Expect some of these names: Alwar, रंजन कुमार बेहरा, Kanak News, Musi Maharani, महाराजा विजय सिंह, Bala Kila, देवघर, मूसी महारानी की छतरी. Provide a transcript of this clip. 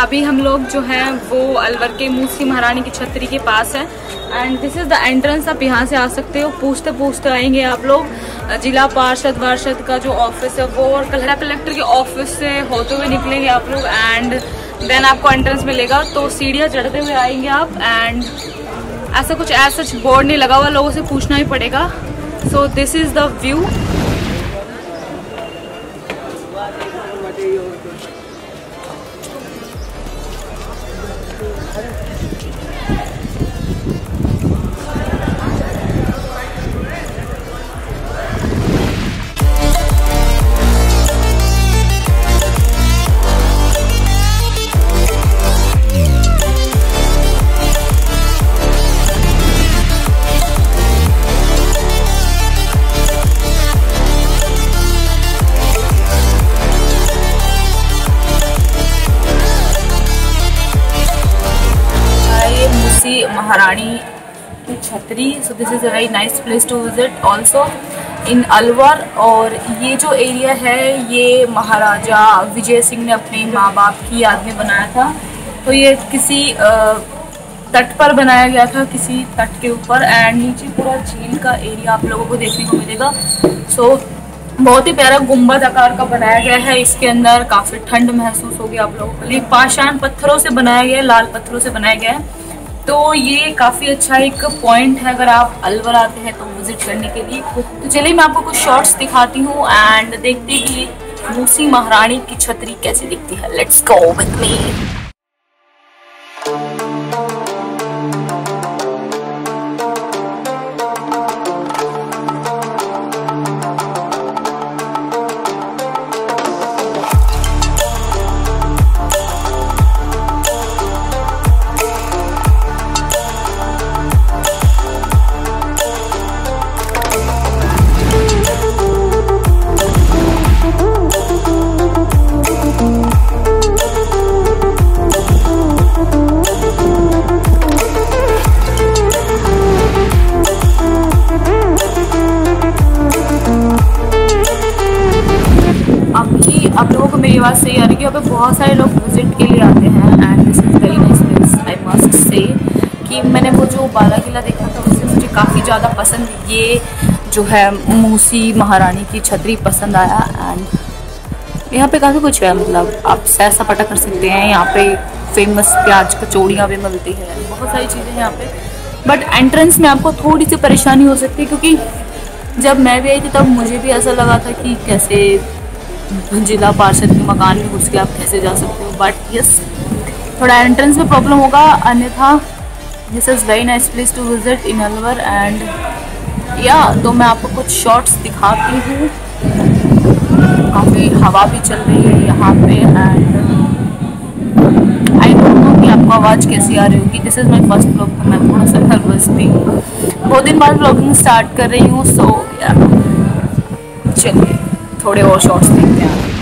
अभी हम लोग जो है वो अलवर के मूसी महारानी की छतरी के पास है and this is the entrance. आप यहाँ से आ सकते हो। पूछते पूछते आएंगे आप लोग जिला पार्षद वार्षद का जो ऑफिस है वो और कलहरा कलेक्टर के ऑफिस से होते हुए निकलेंगे आप लोग एंड देन आपको एंट्रेंस मिलेगा। तो सीढ़ियाँ चढ़ते हुए आएंगे आप एंड ऐसा कुछ ऐसा बोर्ड नहीं लगा हुआ, लोगों से पूछना ही पड़ेगा। So this is the view. Maharani की छतरी। So this is a very nice place to visit also in Alwar. और ये जो एरिया है ये महाराजा विजय सिंह ने अपने माँ बाप की याद में बनाया था। तो ये किसी तट पर बनाया गया था, किसी तट के ऊपर एंड नीचे पूरा झील का एरिया आप लोगों को देखने को मिलेगा। सो बहुत ही प्यारा गुंबद आकार का बनाया गया है। इसके अंदर काफ़ी ठंड महसूस होगी आप लोगों को। ये पाषाण पत्थरों से बनाया गया है, लाल पत्थरों से बनाया गया है। तो ये काफ़ी अच्छा एक पॉइंट है अगर आप अलवर आते हैं तो विजिट करने के लिए। तो चलिए मैं आपको कुछ शॉट्स दिखाती हूँ एंड देखते हैं कि मूसी महारानी की छतरी कैसी दिखती है। Let's go with me. आप लोगों को मेरी बात सही आ रही है। यहाँ पे बहुत सारे लोग विजिट के लिए आते हैं and this is very nice place. I must say कि मैंने वो जो बाला किला देखा था उससे मुझे काफ़ी ज़्यादा पसंद ये जो है मूसी महारानी की छतरी पसंद आया। एंड यहाँ पे काफ़ी कुछ है, मतलब आप सैर सपाटा कर सकते हैं। यहाँ पे फेमस प्याज कचौड़ियाँ भी मिलती हैं, बहुत सारी चीज़ें हैं यहाँ पर। बट एंट्रेंस में आपको थोड़ी सी परेशानी हो सकती है क्योंकि जब मैं भी आई थी तब मुझे भी ऐसा लगा था कि कैसे जिला पार्षद के मकान में घुस के आप कैसे जा सकते हो। बट यस थोड़ा एंट्रेंस में प्रॉब्लम होगा, अन्यथा this is very nice place to visit in Alwar. And या तो मैं आपको कुछ शॉट्स दिखाती हूँ। काफ़ी हवा भी चल रही है यहाँ पे एंड आई डोंट नो कि आपको आवाज़ कैसी आ रही होगी। This is my first vlog, तो मैं थोड़ा सा नर्वस भी हूँ। 2 दिन बाद व्लॉगिंग स्टार्ट कर रही हूँ। सो चलिए थोड़े और शॉर्ट्स देखते हैं।